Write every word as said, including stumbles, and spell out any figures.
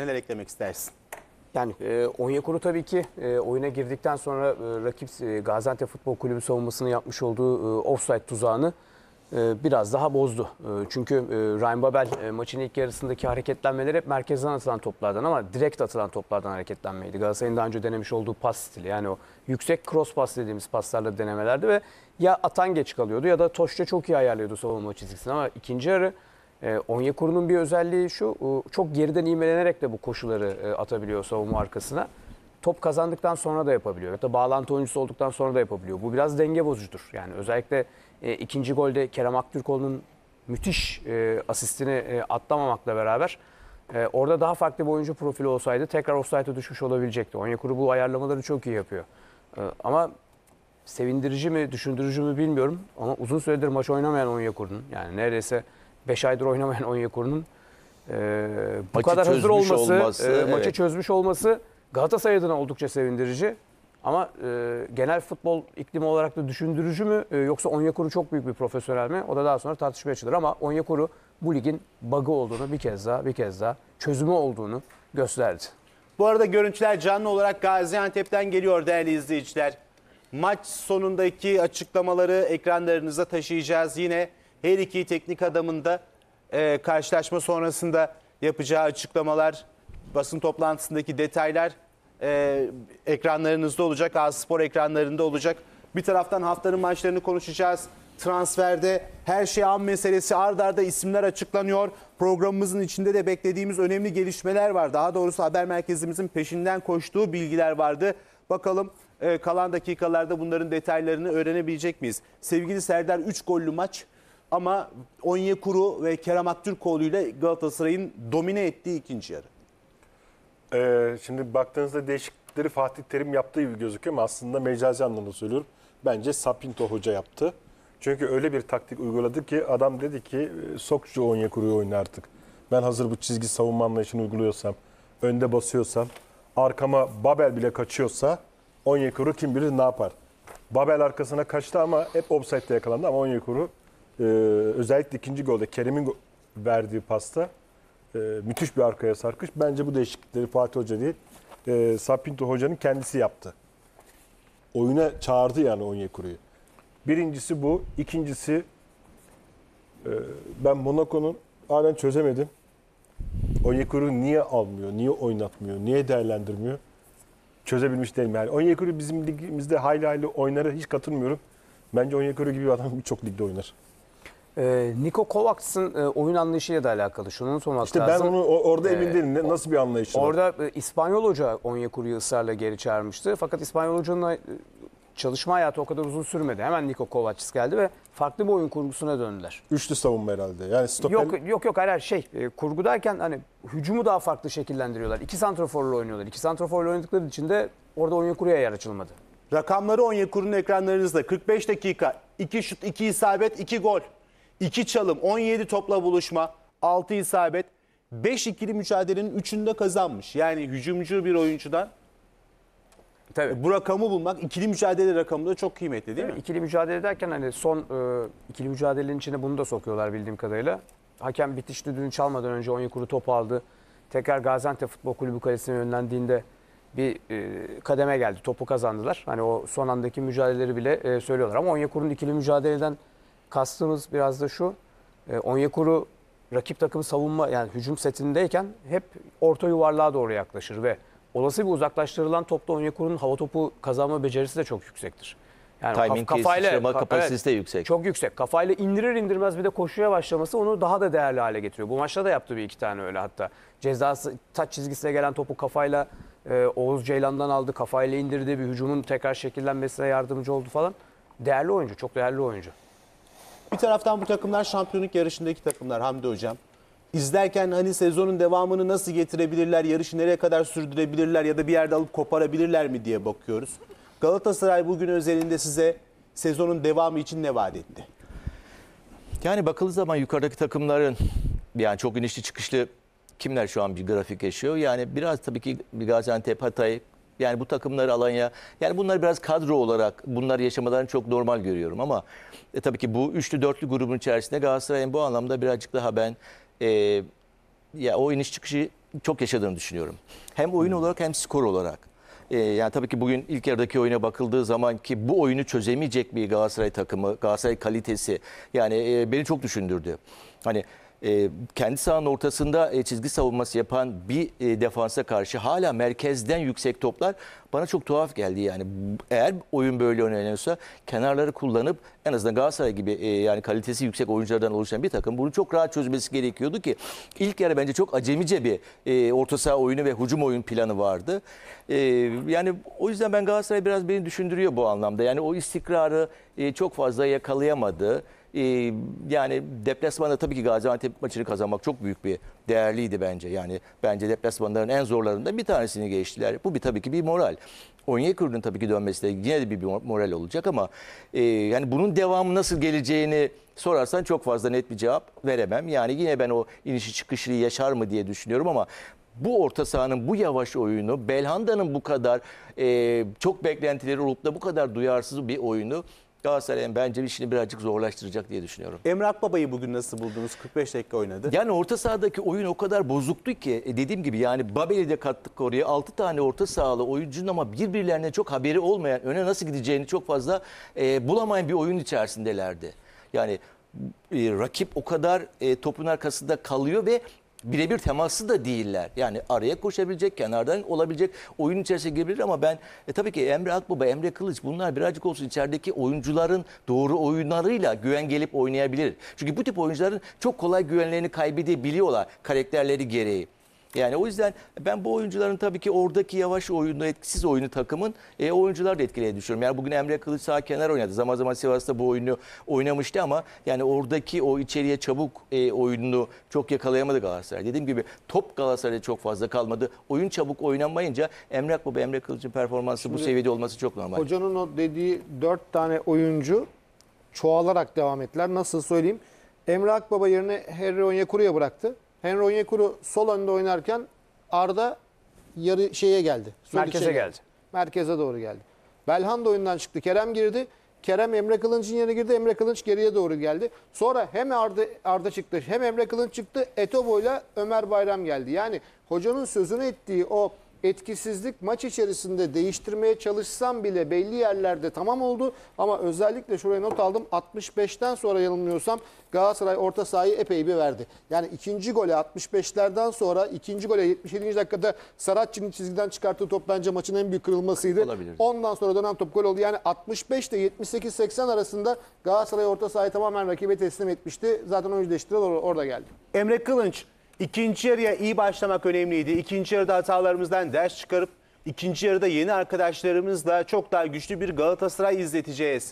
neler eklemek istersin? Yani e, Onyekuru tabii ki e, oyuna girdikten sonra e, rakip e, Gaziantep Futbol Kulübü savunmasının yapmış olduğu e, offside tuzağını e, biraz daha bozdu. E, çünkü e, Ryan Babel e, maçın ilk yarısındaki hareketlenmeler hep merkezden atılan toplardan ama direkt atılan toplardan hareketlenmeydi. Galatasaray'ın daha önce denemiş olduğu pas stili, yani o yüksek cross pas dediğimiz paslarla denemelerdi ve ya atan geç kalıyordu ya da Toşça çok iyi ayarlıyordu savunma çizgisini. Ama ikinci yarı Onyekuru'nun bir özelliği şu, çok geriden imelenerek de bu koşuları atabiliyor savunma arkasına. Top kazandıktan sonra da yapabiliyor. Hatta bağlantı oyuncusu olduktan sonra da yapabiliyor. Bu biraz denge bozucudur. Yani özellikle ikinci golde Kerem Aktürkoğlu'nun müthiş asistini atlamamakla beraber orada daha farklı bir oyuncu profili olsaydı tekrar offside'e düşmüş olabilecekti. Onyekuru bu ayarlamaları çok iyi yapıyor. Ama sevindirici mi, düşündürücü mü bilmiyorum. Ama uzun süredir maç oynamayan Onyekuru'nun, yani neredeyse beş aydır oynamayan Onyekuru'nun e, bu maçı kadar hazır olması, olması e, maçı evet. çözmüş olması Galatasaray adına oldukça sevindirici. Ama e, genel futbol iklimi olarak da düşündürücü mü e, yoksa Onyekuru çok büyük bir profesyonel mi? O da daha sonra tartışmaya açılır ama Onyekuru bu ligin bug'ı olduğunu bir kez daha bir kez daha çözümü olduğunu gösterdi. Bu arada görüntüler canlı olarak Gaziantep'ten geliyor değerli izleyiciler. Maç sonundaki açıklamaları ekranlarınıza taşıyacağız yine. Her iki teknik adamın da e, karşılaşma sonrasında yapacağı açıklamalar, basın toplantısındaki detaylar e, ekranlarınızda olacak. A Spor ekranlarında olacak. Bir taraftan haftanın maçlarını konuşacağız. Transferde her şey an meselesi, ard arda isimler açıklanıyor. Programımızın içinde de beklediğimiz önemli gelişmeler var. Daha doğrusu haber merkezimizin peşinden koştuğu bilgiler vardı. Bakalım e, kalan dakikalarda bunların detaylarını öğrenebilecek miyiz? Sevgili Serdar, üç gollü maç. Ama Onyekuru ve Kerem Aktürkoğlu ile Galatasaray'ın domine ettiği ikinci yarı. Ee, şimdi baktığınızda değişiklikleri Fatih Terim yaptığı gibi gözüküyor ama aslında mecazi anlamda söylüyorum. Bence Sapinto hoca yaptı. Çünkü öyle bir taktik uyguladı ki adam dedi ki sok şu Onyekuru'yu oyna artık. Ben hazır bu çizgi savunma anlayışını uyguluyorsam, önde basıyorsam, arkama Babel bile kaçıyorsa Onyekuru kim bilir ne yapar. Babel arkasına kaçtı ama hep offside'de yakalandı ama Onyekuru Ee, özellikle ikinci golde Kerem'in go verdiği pasta e, müthiş bir arkaya sarkış. Bence bu değişiklikleri Fatih Hoca değil, e, Sapinto Hoca'nın kendisi yaptı. Oyuna çağırdı yani Onyekuru'yu. Birincisi bu. İkincisi e, ben Monaco'nun halen çözemedim. Onyekuru niye almıyor, niye oynatmıyor, niye değerlendirmiyor? Çözebilmiş değilim. Yani Onyekuru bizim ligimizde hayli hayli oynara hiç katılmıyorum. Bence Onyekuru gibi bir adam birçok ligde oynar. Ee, Niko Kovacs'ın e, oyun anlayışıyla da alakalı. Şunun sormak işte lazım. İşte ben onu o, orada ee, emin değilim. Ne, nasıl bir anlayışı? Orada e, İspanyol Hoca Onyekuru'yu ısrarla geri çağırmıştı. Fakat İspanyol Hoca'nın e, çalışma hayatı o kadar uzun sürmedi. Hemen Niko Kovacs geldi ve farklı bir oyun kurgusuna döndüler. Üçlü savunma herhalde. Yani stoper... Yok yok yok her şey. E, kurgu derken hani hücumu daha farklı şekillendiriyorlar. İki santraforla oynuyorlar. İki santraforla oynadıkları için de orada Onyekuru'ya yer açılmadı. Rakamları Onyekuru'nun ekranlarınızda. kırk beş dakika, iki şut, iki isabet, iki gol. iki çalım, on yedi topla buluşma, altı isabet, beş ikili mücadelenin üçünde kazanmış. Yani hücumcu bir oyuncudan tabii bu rakamı bulmak, ikili mücadele rakamı da çok kıymetli değil evet, mi? İkili mücadele derken hani son e, ikili mücadelenin içine bunu da sokuyorlar bildiğim kadarıyla. Hakem bitiş düdüğünü çalmadan önce Onyekuru top aldı. Tekrar Gaziantep Futbol Kulübü kalesine yönlendiğinde bir e, kademe geldi. Topu kazandılar. Hani o son andaki mücadeleleri bile e, söylüyorlar. Ama Onyekuru'nun ikili mücadeleden kastımız biraz da şu, Onyekuru rakip takım savunma yani hücum setindeyken hep orta yuvarlığa doğru yaklaşır ve olası bir uzaklaştırılan topta Onyekuru'nun hava topu kazanma becerisi de çok yüksektir. Yani timing, kafayla kapasitesi de yüksek. Çok yüksek. Kafayla indirir indirmez bir de koşuya başlaması onu daha da değerli hale getiriyor. Bu maçta da yaptı bir iki tane öyle hatta. Cezası taç çizgisine gelen topu kafayla e, Oğuz Ceylan'dan aldı, kafayla indirdi, bir hücumun tekrar şekillenmesine yardımcı oldu falan. Değerli oyuncu, çok değerli oyuncu. Bir taraftan bu takımlar şampiyonluk yarışındaki takımlar Hamdi Hocam. İzlerken hani sezonun devamını nasıl getirebilirler, yarışı nereye kadar sürdürebilirler ya da bir yerde alıp koparabilirler mi diye bakıyoruz. Galatasaray bugün özelinde size sezonun devamı için ne vaat etti? Yani bakıldığı zaman yukarıdaki takımların yani çok inişli çıkışlı kimler şu an bir grafik yaşıyor. Yani biraz tabii ki Gaziantep, Hatay, yani bu takımları Alanya, yani bunlar biraz kadro olarak bunlar yaşamalarını çok normal görüyorum ama e, tabii ki bu üçlü dörtlü grubun içerisinde Galatasaray'ın bu anlamda birazcık daha ben e, ya o iniş çıkışı çok yaşadığını düşünüyorum. Hem oyun olarak hem skor olarak. Ee, yani tabii ki bugün ilk yarıdaki oyuna bakıldığı zaman ki bu oyunu çözemeyecek bir Galatasaray takımı, Galatasaray kalitesi yani e, beni çok düşündürdü. Hani e, kendi sahanın ortasında e, çizgi savunması yapan bir e, defansa karşı hala merkezden yüksek toplar bana çok tuhaf geldi yani. Eğer oyun böyle oynanıyorsa kenarları kullanıp en azından Galatasaray gibi e, yani kalitesi yüksek oyunculardan oluşan bir takım bunu çok rahat çözmesi gerekiyordu ki ilk yarı bence çok acemice bir e, orta saha oyunu ve hücum oyun planı vardı. E, yani o yüzden ben Galatasaray biraz beni düşündürüyor bu anlamda. Yani o istikrarı e, çok fazla yakalayamadı. E, yani deplasmanda tabii ki Gaziantep maçını kazanmak çok büyük bir değerliydi bence. Yani bence deplasmanların en zorlarından bir tanesini geçtiler. Bu bir tabii ki bir moral. Onyekuru'nun tabii ki dönmesi de yine de bir moral olacak ama e, yani bunun devamı nasıl geleceğini sorarsan çok fazla net bir cevap veremem. Yani yine ben o inişi çıkışlı yaşar mı diye düşünüyorum ama bu orta sahanın bu yavaş oyunu, Belhanda'nın bu kadar e, çok beklentileri olup da bu kadar duyarsız bir oyunu Galatasaray'ın bence işini birazcık zorlaştıracak diye düşünüyorum. Emre Akbaba'yı bugün nasıl buldunuz? kırk beş dakika oynadı. Yani orta sahadaki oyun o kadar bozuktu ki dediğim gibi yani Babel'i de kattık oraya. altı tane orta sahalı oyuncunun ama birbirlerine çok haberi olmayan, öne nasıl gideceğini çok fazla e, bulamayan bir oyun içerisindelerdi. Yani e, rakip o kadar e, topun arkasında kalıyor ve birebir teması da değiller. Yani araya koşabilecek, kenardan olabilecek, oyun içerisine girebilir ama ben e, tabii ki Emre Akbaba, Emre Kılıç bunlar birazcık olsun içerideki oyuncuların doğru oyunlarıyla güven gelip oynayabilir. Çünkü bu tip oyuncuların çok kolay güvenlerini kaybedebiliyorlar karakterleri gereği. Yani o yüzden ben bu oyuncuların tabii ki oradaki yavaş oyunu, etkisiz oyunu takımın e, oyuncular da etkileye düşüyorum. Yani bugün Emre Kılıç sağ kenar oynadı. Zaman zaman Sivas'ta bu oyunu oynamıştı ama yani oradaki o içeriye çabuk e, oyununu çok yakalayamadı Galatasaray. Dediğim gibi top Galatasaray'da çok fazla kalmadı. Oyun çabuk oynanmayınca Emre Akbaba, Emre Kılıç'ın performansı şimdi bu seviyede olması çok normal. Hocanın o dediği dört tane oyuncu çoğalarak devam ettiler. Nasıl söyleyeyim? Emre Akbaba yerine Henry Onyekuru'ya bıraktı. Henry Onyekuru sol önde oynarken Arda yarı şeye geldi. Merkeze geldi. geldi. Merkeze doğru geldi. Belhanda oyundan çıktı. Kerem girdi. Kerem Emre Kılınç'ın yerine girdi. Emre Kılınç geriye doğru geldi. Sonra hem Arda Arda çıktı, hem Emre Kılınç çıktı. Etovo ile Ömer Bayram geldi. Yani hocanın sözünü ettiği o etkisizlik maç içerisinde değiştirmeye çalışsam bile belli yerlerde tamam oldu. Ama özellikle şuraya not aldım. altmış beşten sonra yanılmıyorsam Galatasaray orta sahayı epey bir verdi. Yani ikinci gole altmış beşlerden sonra ikinci gole yetmiş yedinci dakikada Saratçı'nın çizgiden çıkarttığı top bence maçın en büyük kırılmasıydı. Olabilir. Ondan sonra dönen top gol oldu. Yani altmış beş ile yetmiş sekiz seksen arasında Galatasaray orta sahayı tamamen rakibe teslim etmişti. Zaten oyuncu değiştiren orada geldi. Emre Kılınç. İkinci yarıya iyi başlamak önemliydi. İkinci yarıda hatalarımızdan ders çıkarıp ikinci yarıda yeni arkadaşlarımızla çok daha güçlü bir Galatasaray izleteceğiz.